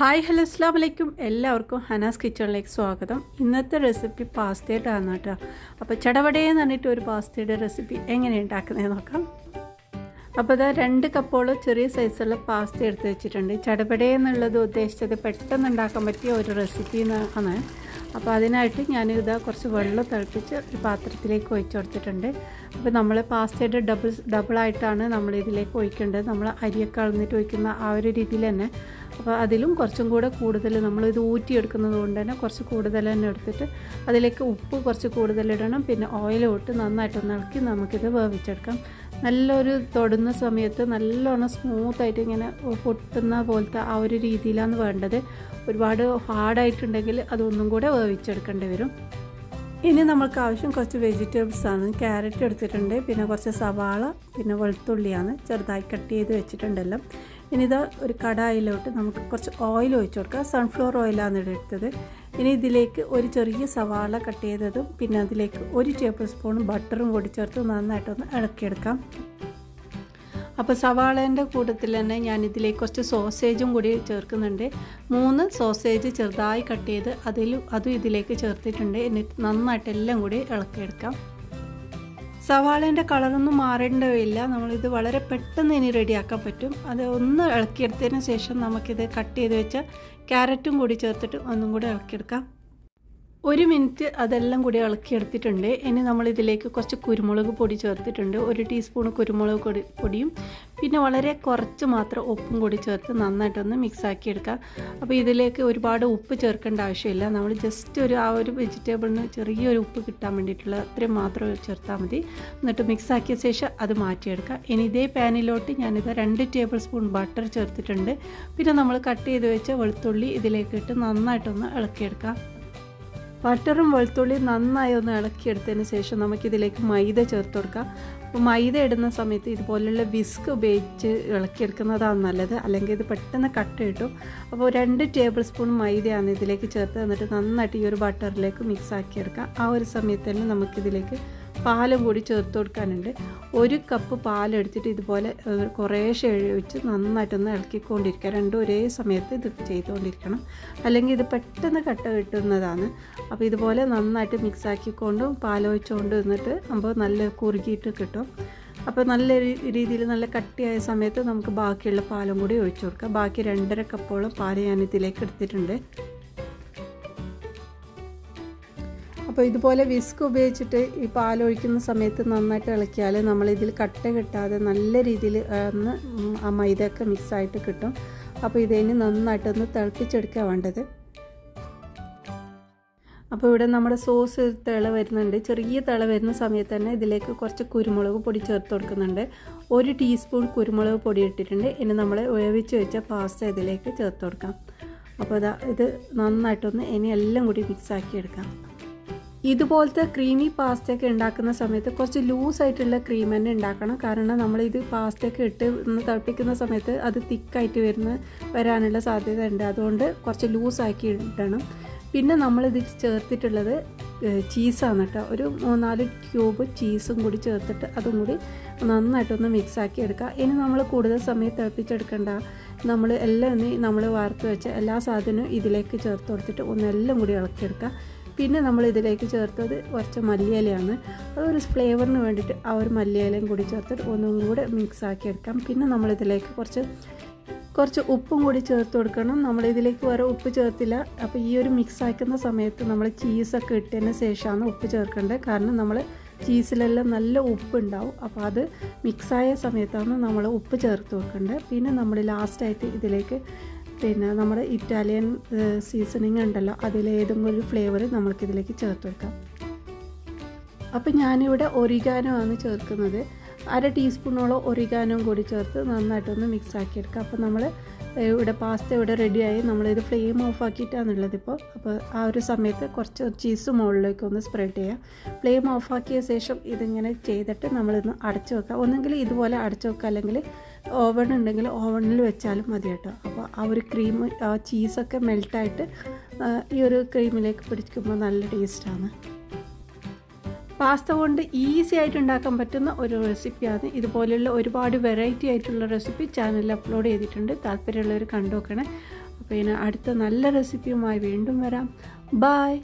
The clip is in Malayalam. Hi, hello, Assalamualaikum. Ellavarkkum Hana's Kitchen like swagatham. Innathe recipe pasta aanu ട്ടോ. appo chadavade ennitte oru pasta ide recipe engane undakkune nokkam. appo da 2 cuppol cheriya size ulla pasta eduthu vechittund. chadavade ennullathu uddeshichathu pettannu undakkan pattiya oru recipe aanu. appo adinayittu njan idha korchu vellam thalippichu oru paathrathilekku oyichu koduthittunde. appo nammal pasta ide double ayittana nammal idilekku oyikkundad. nammal ariyakku alnittu oyikkuna aa oru reethiyil enna അതിലും കുറച്ചും കൂടുതൽ നമ്മൾ ഇത് ഊറ്റി എടുക്കുന്നതുകൊണ്ട് തന്നെ കുറച്ച് കൂടുതൽ തന്നെ എടുത്തിട്ട് അതിലേക്ക് ഉപ്പ് കുറച്ച് കൂടുതൽ ഇടണം പിന്നെ ഓയിൽ ഇട്ട് നന്നായിട്ട് ഇളക്കി നമുക്ക് ഇത് വേവിച്ചെടുക്കാം നല്ലൊരു തൊടുന്ന സമയത്ത് നല്ലോണം സ്മൂത്ത് ആയിട്ട് ഇങ്ങനെ പൊട്ടുന്ന പോലത്തെ ആ ഒരു രീതിയിലാണ് വേണ്ടത് ഒരുപാട് ഹാർഡ് ആയിട്ടുണ്ടെങ്കിൽ അതൊന്നും കൂടെ വേവിച്ചെടുക്കേണ്ടി വരും ഇനി നമ്മൾക്ക് ആവശ്യം കുറച്ച് വെജിറ്റബിൾസ് ആണ് കാരറ്റ് എടുത്തിട്ടുണ്ട് പിന്നെ കുറച്ച് സവാള പിന്നെ വെളുത്തുള്ളിയാണ് ചെറുതായി കട്ട് ചെയ്ത് വെച്ചിട്ടുണ്ടല്ലോ ഇനി ഇതാ ഒരു കടായിലോട്ട് നമുക്ക് കുറച്ച് ഓയിൽ ഒഴിച്ചു കൊടുക്കാം സൺഫ്ലവർ ഓയിലാണ് എടുത്തത് ഇനി ഇതിലേക്ക് ഒരു ചെറിയ സവാള കട്ട് ചെയ്തതും പിന്നെ അതിലേക്ക് ഒരു ടേബിൾ സ്പൂൺ ബട്ടറും കൂടി ചേർത്ത് നന്നായിട്ടൊന്ന് ഇളക്കിയെടുക്കാം അപ്പോൾ സവാളേൻ്റെ കൂട്ടത്തിൽ തന്നെ ഞാൻ ഇതിലേക്ക് കുറച്ച് സോസേജും കൂടി ചേർക്കുന്നുണ്ട് 3 സോസേജ് ചെറുതായി കട്ട് ചെയ്ത് അതും ഇതിലേക്ക് ചേർത്തിട്ടുണ്ട് എന്നിട്ട് നന്നായിട്ട് എല്ലാം കൂടി ഇളക്കിയെടുക്കാം സവാളേൻ്റെ കളറൊന്നും മാറേണ്ടവില്ല നമ്മളിത് വളരെ പെട്ടെന്ന് ഇനി റെഡിയാക്കാൻ പറ്റും അത് ഒന്ന് ഇളക്കിയെടുത്തതിന് ശേഷം നമുക്കിത് കട്ട് ചെയ്ത് വെച്ച ക്യാരറ്റും കൂടി ചേർത്തിട്ട് ഒന്നും കൂടി ഇളക്കിയെടുക്കാം ഒരു മിനിറ്റ് അതെല്ലാം കൂടി ഇളക്കിയെടുത്തിട്ടുണ്ട് ഇനി നമ്മൾ ഇതിലേക്ക് കുറച്ച് കുരുമുളക് പൊടി ചേർത്തിട്ടുണ്ട് 1 ടീസ്പൂൺ കുരുമുളക് പൊടിയും പിന്നെ വളരെ കുറച്ച് മാത്രം ഉപ്പും കൂടി ചേർത്ത് നന്നായിട്ടൊന്ന് മിക്സ് ആക്കി എടുക്കാം അപ്പോൾ ഇതിലേക്ക് ഒരുപാട് ഉപ്പ് ചേർക്കേണ്ട ആവശ്യമില്ല നമ്മൾ ജസ്റ്റ് ഒരു ആ ഒരു വെജിറ്റബിളിന് ചെറിയൊരു ഉപ്പ് കിട്ടാൻ വേണ്ടിയിട്ടുള്ള അത്രയും മാത്രം ചേർത്താൽ മതി എന്നിട്ട് മിക്സ് ആക്കിയ ശേഷം അത് മാറ്റിയെടുക്കാം ഇനി ഇതേ പാനിലോട്ട് ഞാനിത് 2 ടേബിൾ സ്പൂൺ ബട്ടർ ചേർത്തിട്ടുണ്ട് പിന്നെ നമ്മൾ കട്ട് ചെയ്ത് വെച്ച വെളുത്തുള്ളി ഇതിലേക്ക് ഇട്ട് നന്നായിട്ടൊന്ന് ഇളക്കിയെടുക്കാം ബട്ടറും വെളുത്തുള്ളിയും നന്നായി ഒന്ന് ഇളക്കിയെടുത്തതിന് ശേഷം നമുക്കിതിലേക്ക് മൈദ ചേർത്ത് കൊടുക്കാം അപ്പോൾ മൈദ ഇടുന്ന സമയത്ത് ഇതുപോലുള്ള വിസ്ക് ഉപയോഗിച്ച് ഇളക്കിയെടുക്കുന്നതാണ് നല്ലത് അല്ലെങ്കിൽ ഇത് പെട്ടെന്ന് കട്ട കിട്ടും അപ്പോൾ 2 ടേബിൾ സ്പൂൺ മൈദയാണ് ഇതിലേക്ക് ചേർത്ത് എന്നിട്ട് നന്നായിട്ട് ഈ ഒരു ബട്ടറിലേക്ക് മിക്സ് ആക്കിയെടുക്കാം ആ ഒരു സമയത്ത് തന്നെ നമുക്കിതിലേക്ക് പാലും കൂടി ചേർത്ത് കൊടുക്കാനുണ്ട് 1 കപ്പ് പാലെടുത്തിട്ട് ഇതുപോലെ കുറേശ്ശെ ഒഴിച്ച് നന്നായിട്ടൊന്ന് ഇളക്കിക്കൊണ്ടിരിക്കുക രണ്ടും ഒരേ സമയത്ത് ഇത് ചെയ്തുകൊണ്ടിരിക്കണം അല്ലെങ്കിൽ ഇത് പെട്ടെന്ന് കട്ട കിട്ടുന്നതാണ് അപ്പോൾ ഇതുപോലെ നന്നായിട്ട് മിക്സ് ആക്കിക്കൊണ്ടും പാലൊഴിച്ചുകൊണ്ടും എന്നിട്ട് നമ്മൾ നല്ല കുറുകിയിട്ട് കിട്ടും അപ്പോൾ നല്ല രീതിയിൽ നല്ല കട്ടിയായ സമയത്ത് നമുക്ക് ബാക്കിയുള്ള പാലും കൂടി ഒഴിച്ചു കൊടുക്കാം ബാക്കി 2.5 കപ്പോളം പാൽ ഞാൻ ഇതിലേക്ക് എടുത്തിട്ടുണ്ട് അപ്പോൾ ഇതുപോലെ വിസ്ക് ഉപയോഗിച്ചിട്ട് ഈ പാലൊഴിക്കുന്ന സമയത്ത് നന്നായിട്ട് ഇളക്കിയാൽ നമ്മളിതിൽ കട്ട കിട്ടാതെ നല്ല രീതിയിൽ ആ മൈദയൊക്കെ മിക്സായിട്ട് കിട്ടും അപ്പോൾ ഇതിന് നന്നായിട്ടൊന്ന് തിളപ്പിച്ചെടുക്കുക വേണ്ടത് അപ്പോൾ ഇവിടെ നമ്മുടെ സോസ് തിള വരുന്നുണ്ട് ചെറിയ തിള വരുന്ന സമയത്ത് തന്നെ ഇതിലേക്ക് കുറച്ച് കുരുമുളക് പൊടി ചേർത്ത് കൊടുക്കുന്നുണ്ട് 1 ടീസ്പൂൺ കുരുമുളക് പൊടി ഇട്ടിട്ടുണ്ട് ഇനി നമ്മൾ വേവിച്ച് വെച്ച പാസ്ത ഇതിലേക്ക് ചേർത്ത് കൊടുക്കാം അപ്പോൾ ഇത് നന്നായിട്ടൊന്ന് ഇനി എല്ലാം കൂടി മിക്സാക്കിയെടുക്കാം ഇതുപോലത്തെ ക്രീമി പാസ്തയൊക്കെ ഉണ്ടാക്കുന്ന സമയത്ത് കുറച്ച് ലൂസായിട്ടുള്ള ക്രീം തന്നെ ഉണ്ടാക്കണം കാരണം നമ്മളിത് പാസ്തയൊക്കെ ഇട്ട് തിളപ്പിക്കുന്ന സമയത്ത് അത് തിക്കായിട്ട് വരാനുള്ള സാധ്യത ഉണ്ട് അതുകൊണ്ട് കുറച്ച് ലൂസാക്കി ഇടണം പിന്നെ നമ്മളിത് ചേർത്തിട്ടുള്ളത് ചീസാണ് കേട്ടോ ഒരു 3-4 ക്യൂബ് ചീസും കൂടി ചേർത്തിട്ട് അതും കൂടി നന്നായിട്ടൊന്ന് മിക്സാക്കി എടുക്കുക ഇനി നമ്മൾ കൂടുതൽ സമയം തിളപ്പിച്ചെടുക്കേണ്ട നമ്മൾ എല്ലാം നമ്മൾ വാർത്ത് വെച്ച എല്ലാ സാധനവും ഇതിലേക്ക് ചേർത്ത് കൊടുത്തിട്ട് ഒന്നെല്ലാം കൂടി ഇളക്കിയെടുക്കുക പിന്നെ നമ്മൾ ഇതിലേക്ക് ചേർത്തത് കുറച്ച് മല്ലിയിലയാണ് അതൊരു ഫ്ലേവറിന് വേണ്ടിയിട്ട് ആ ഒരു മല്ലിയിലയും കൂടി ചേർത്തിട്ട് ഒന്നും കൂടെ മിക്സാക്കി എടുക്കാം പിന്നെ നമ്മളിതിലേക്ക് കുറച്ച് ഉപ്പും കൂടി ചേർത്ത് കൊടുക്കണം നമ്മളിതിലേക്ക് വേറെ ഉപ്പ് ചേർത്തില്ല അപ്പോൾ ഈ ഒരു മിക്സാക്കുന്ന സമയത്ത് നമ്മൾ ചീസൊക്കെ ഇട്ടതിന് ശേഷമാണ് ഉപ്പ് ചേർക്കേണ്ടത് കാരണം നമ്മൾ ചീസിലെല്ലാം നല്ല ഉപ്പുണ്ടാവും അപ്പോൾ അത് മിക്സായ സമയത്താണ് നമ്മൾ ഉപ്പ് ചേർത്ത് കൊടുക്കേണ്ടത് പിന്നെ നമ്മൾ ലാസ്റ്റായിട്ട് ഇതിലേക്ക് പിന്നെ നമ്മുടെ ഇറ്റാലിയൻ സീസണിങ് ഉണ്ടല്ലോ അതിലേതെങ്കിലും ഒരു ഫ്ലേവർ നമുക്കിതിലേക്ക് ചേർത്ത് വെക്കാം അപ്പോൾ ഞാനിവിടെ ഒറിഗാനോ ആണ് ചേർക്കുന്നത് 1/2 ടീസ്പൂണോളം ഒറിഗാനോ കൂടി ചേർത്ത് നന്നായിട്ടൊന്ന് മിക്സാക്കിയെടുക്കുക അപ്പോൾ നമ്മൾ ഇവിടെ പാസ്ത ഇവിടെ റെഡിയായി നമ്മളിത് ഫ്ലെയിം ഓഫ് ആക്കിയിട്ടാണുള്ളതിപ്പോൾ അപ്പോൾ ആ ഒരു സമയത്ത് കുറച്ച് ചീസ് മുകളിലേക്കൊന്ന് സ്പ്രെഡ് ചെയ്യുക ഫ്ലെയിം ഓഫ് ആക്കിയ ശേഷം ഇതിങ്ങനെ ചെയ്തിട്ട് നമ്മളിന്ന് അടച്ചു വെക്കുക ഒന്നെങ്കിൽ ഇതുപോലെ അടച്ചു വെക്കുക അല്ലെങ്കിൽ ഓവൺ ഉണ്ടെങ്കിൽ ഓവണിൽ വെച്ചാലും മതി കേട്ടോ അപ്പോൾ ആ ഒരു ക്രീം ആ ചീസൊക്കെ മെൽട്ടായിട്ട് ഈ ഒരു ക്രീമിലേക്ക് പിടിക്കുമ്പോൾ നല്ല ടേസ്റ്റാണ് പാസ്ത കൊണ്ട് ഈസി ആയിട്ട് ഉണ്ടാക്കാൻ പറ്റുന്ന ഒരു റെസിപ്പിയാണ് ഇതുപോലെയുള്ള ഒരുപാട് വെറൈറ്റി ആയിട്ടുള്ള റെസിപ്പി ചാനലിൽ അപ്ലോഡ് ചെയ്തിട്ടുണ്ട് താല്പര്യമുള്ളവർ കണ്ടു നോക്കണേ അപ്പോൾ ഇനി അടുത്ത നല്ല റെസിപ്പിയുമായി വീണ്ടും വരാം. ബൈ.